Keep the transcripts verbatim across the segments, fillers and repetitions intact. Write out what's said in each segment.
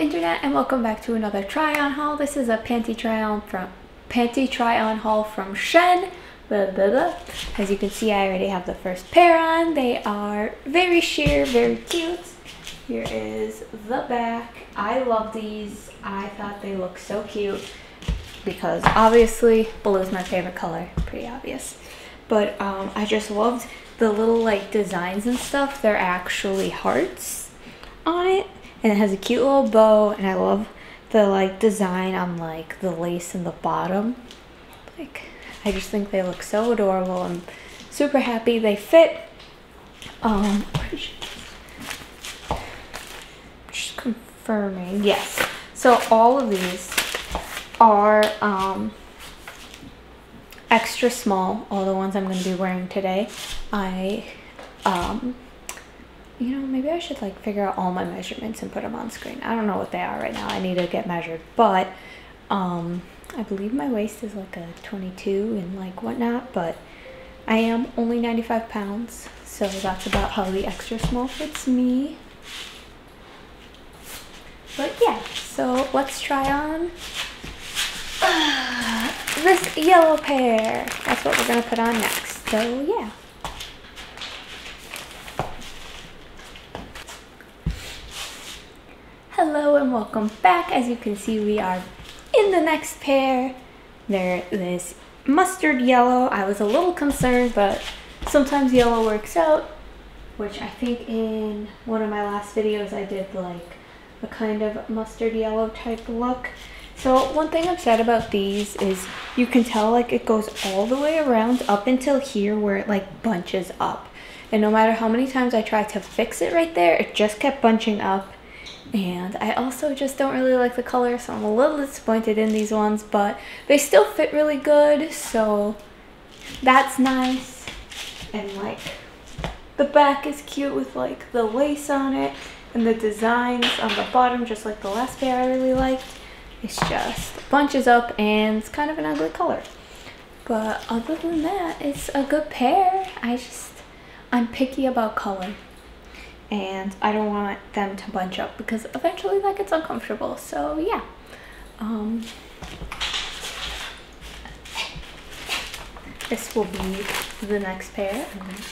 internet, and welcome back to another try on haul. This is a panty try on from panty try on haul from Shein. Blah, blah, blah. As you can see, I already have the first pair on. They are very sheer, very cute. Here is the back. I love these. I thought they looked so cute because obviously blue is my favorite color, pretty obvious. But um, I just loved the little like designs and stuff. They're actually hearts on it, and it has a cute little bow, and I love the like design on like the lace in the bottom. Like, I just think they look so adorable. I'm super happy they fit. Um, just confirming, yes. So all of these are um, extra small. All the ones I'm going to be wearing today. I, um, you know, maybe I should like figure out all my measurements and put them on screen. I don't know what they are right now. I need to get measured, but um. I believe my waist is like a twenty-two and like whatnot, but I am only ninety-five pounds, so that's about how the extra small fits me. But yeah, so let's try on uh, this yellow pair. That's what we're gonna put on next, so yeah. Hello and welcome back. As you can see, we are in the next pair. They're this mustard yellow. I was a little concerned, but sometimes yellow works out, which I think in one of my last videos I did like a kind of mustard yellow type look. So one thing I'm sad about these is you can tell like it goes all the way around up until here where it like bunches up, and no matter how many times I tried to fix it right there, it just kept bunching up. And I also just don't really like the color, so I'm a little disappointed in these ones, but they still fit really good, so that's nice. And like the back is cute with like the lace on it, and the designs on the bottom, just like the last pair I really liked. It's just bunches up and it's kind of an ugly color, but other than that, it's a good pair. I just, I'm picky about color, and I don't want them to bunch up because eventually that gets uncomfortable. So yeah, um, this will be the next pair. I'm gonna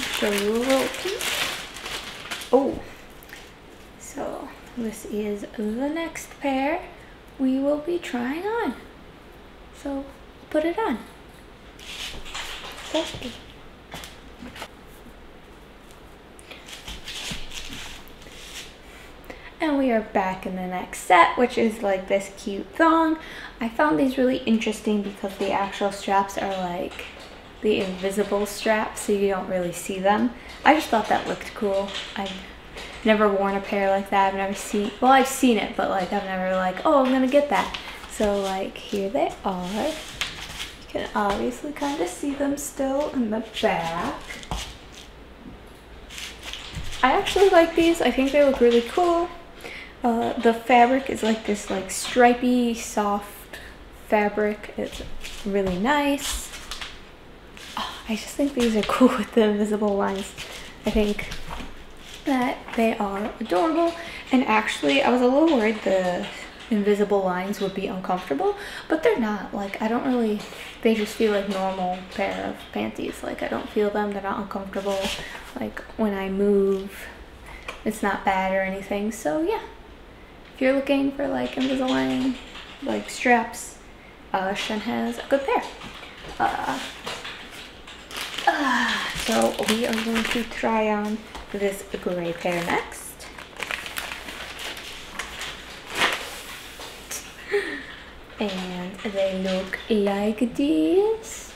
show you a little piece. Oh, so this is the next pair we will be trying on. So put it on. Safety. And we are back in the next set, which is like this cute thong. I found these really interesting because the actual straps are like the invisible straps, so you don't really see them. I just thought that looked cool. I've never worn a pair like that. I've never seen, well, I've seen it, but like I've never like, oh, I'm gonna get that. So like here they are. You can obviously kind of see them still in the back. I actually like these. I think they look really cool. Uh, the fabric is like this like stripy soft fabric. It's really nice. Oh, I just think these are cool with the invisible lines. I think that they are adorable, and actually I was a little worried the invisible lines would be uncomfortable, but they're not. Like, I don't really, they just feel like normal pair of panties. Like, I don't feel them. They're not uncomfortable. Like, when I move, it's not bad or anything. So yeah, if you're looking for like Invisalign like straps, uh, Shein has a good pair. Uh, uh, so we are going to try on this gray pair next. And they look like this.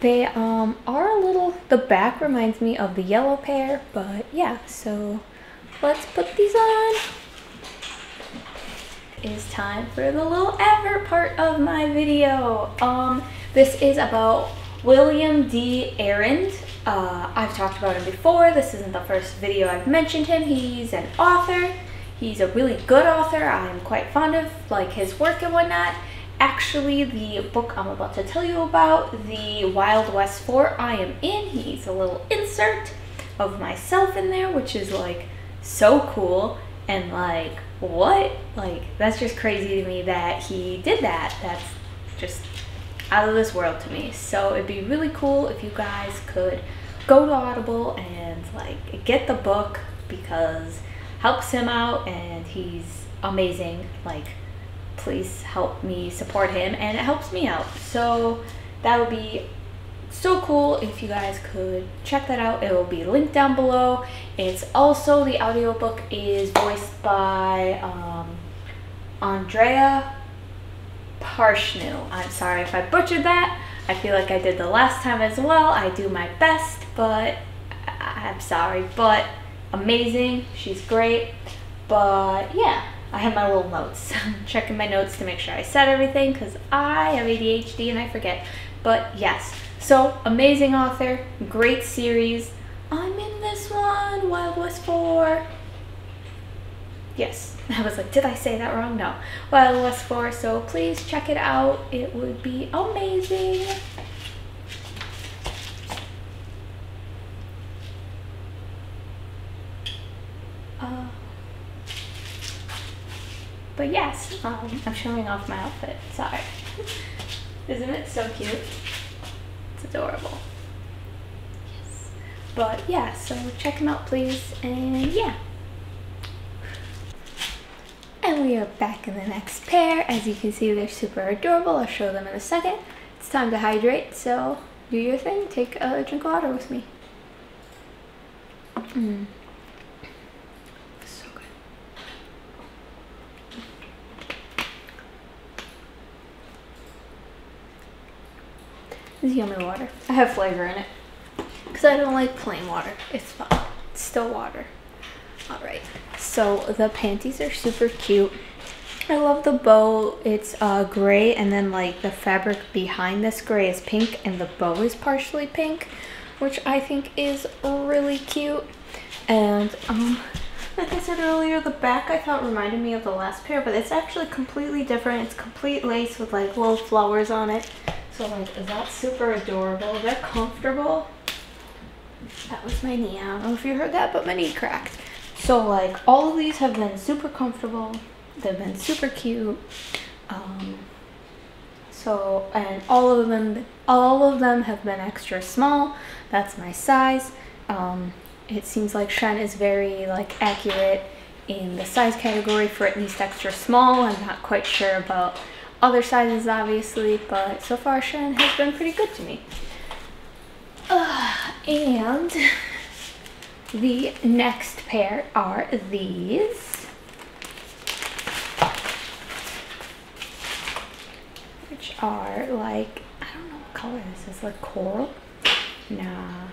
They um, are a little, the back reminds me of the yellow pair, but yeah, so let's put these on. It's time for the little advert part of my video. Um, this is about William D. Arendt. Uh, I've talked about him before. This isn't the first video I've mentioned him. He's an author. He's a really good author. I'm quite fond of like his work and whatnot. Actually, the book I'm about to tell you about, the Wild Wastes four, I am in. He's a little insert of myself in there, which is like so cool. And like, what? Like, that's just crazy to me that he did that. That's just out of this world to me. So it'd be really cool if you guys could go to Audible and like get the book, because it helps him out and he's amazing. Like, please help me support him, and it helps me out. So that would be so cool if you guys could check that out. It will be linked down below. It's also, the audiobook is voiced by um, Andrea Parshnu. I'm sorry if I butchered that. I feel like I did the last time as well. I do my best, but I I'm sorry, but amazing. She's great. But yeah, I have my little notes. I'm checking my notes to make sure I said everything, because I have A D H D and I forget. But yes, so amazing author, great series. I'm in this one, Wild Wastes four. Yes, I was like, did I say that wrong? No, Wild Wastes four, so please check it out. It would be amazing. Uh, but yes, um, I'm showing off my outfit, sorry. Isn't it so cute? It's adorable. Yes. But yeah, so check them out, please. And yeah. And we are back in the next pair. As you can see, they're super adorable. I'll show them in a second. It's time to hydrate, so do your thing. Take a drink of water with me. Mm. So good. This is yummy water. I have flavor in it, because I don't like plain water. It's fine. It's still water. Alright, so the panties are super cute. I love the bow. It's uh, gray, and then like the fabric behind this gray is pink, and the bow is partially pink, which I think is really cute. And um, like I said earlier, the back I thought reminded me of the last pair, but it's actually completely different. It's complete lace with like little flowers on it. So like, that's super adorable. They're comfortable. That was my knee. I don't know if you heard that, but my knee cracked. So like, all of these have been super comfortable, they've been super cute, um, so, and all of them, all of them have been extra small. That's my size. Um, it seems like Shein is very like accurate in the size category for at least extra small. I'm not quite sure about other sizes, obviously, but so far Shein has been pretty good to me. Uh, and. The next pair are these, which are like, I don't know what color this is, like coral? Nah,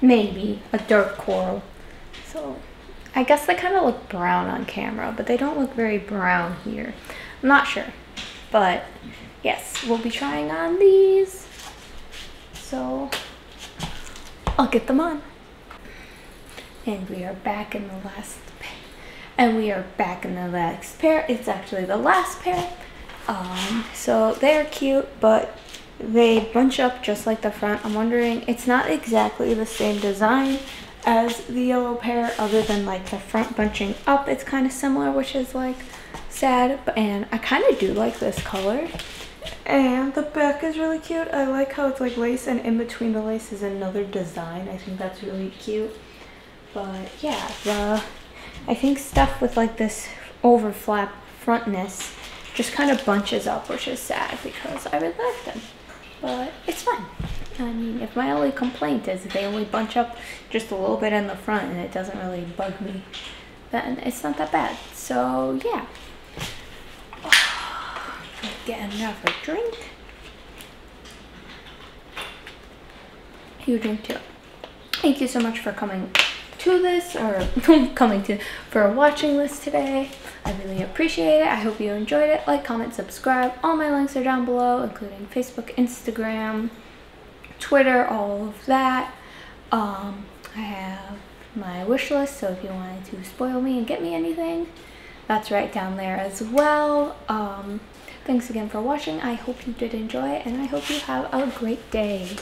maybe a dark coral. So I guess they kind of look brown on camera, but they don't look very brown here. I'm not sure, but yes, we'll be trying on these. So I'll get them on. And we are back in the last pair. And we are back in the next pair. It's actually the last pair. Um, so they're cute, but they bunch up just like the front. I'm wondering, it's not exactly the same design as the yellow pair, other than like the front bunching up. It's kind of similar, which is like sad. And I kind of do like this color. And the back is really cute. I like how it's like lace, and in between the lace is another design. I think that's really cute. But yeah, the, I think stuff with like this over flap frontness just kind of bunches up, which is sad because I really like them. But it's fine. I mean, if my only complaint is they only bunch up just a little bit in the front and it doesn't really bug me, then it's not that bad. So yeah. Oh, get another drink. You drink too. Thank you so much for coming to this, or coming to for watching this today. I really appreciate it. I hope you enjoyed it. Like, comment, subscribe. All my links are down below, including Facebook, Instagram, Twitter, all of that. Um, I have my wish list, so if you wanted to spoil me and get me anything, that's right down there as well. Um, thanks again for watching. I hope you did enjoy it, and I hope you have a great day.